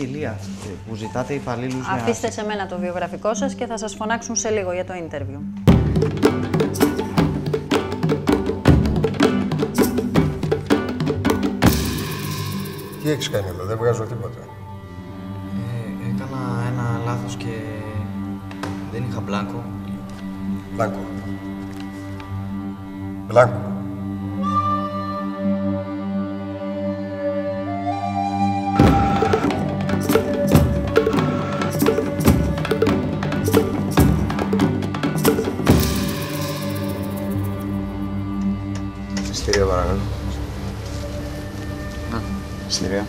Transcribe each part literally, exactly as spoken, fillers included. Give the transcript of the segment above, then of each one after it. αγγελία που ζητάτε υπαλλήλους. Αφήστε σε μένα το βιογραφικό σας και θα σας φωνάξουν σε λίγο για το interview. Τι έχεις κάνει εδώ, δεν βγάζω τίποτα. Ε, έκανα ένα λάθος και δεν είχα μπλάνκο. Μπλάνκο. Μπλάνκο. Συντηρία, παρακαλώ. Α, συντηρία.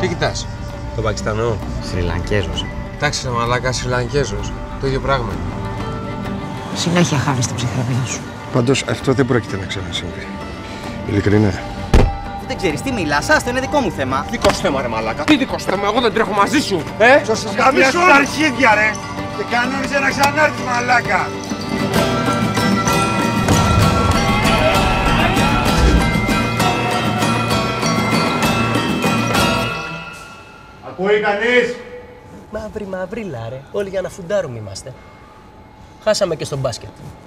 Τι κοιτάς, τον Πακιστανό? Σριλανκέζος. Εντάξει, ρε μαλάκα, Σριλανκέζος. Το ίδιο πράγμα. Συνέχεια χάνεις την ψυχραιμία σου. Πάντως, αυτό δεν πρόκειται να ξανασυμβεί. Ειλικρινά. Δεν ξέρεις τι μιλάς, άστο, είναι δικό μου θέμα. Δικό σου θέμα, ρε μαλάκα. Τι δικό σου θέμα, εγώ δεν τρέχω μαζί σου. Ε, θα σας γαμίσω στα αρχίδια, ρε. Και κανόνιζε να ξανάρθει, μαλάκα. Ακούει κανείς? Μαύρη μαύρη λάρε, όλοι για να φουντάρουμε είμαστε. Χάσαμε και στο μπάσκετ.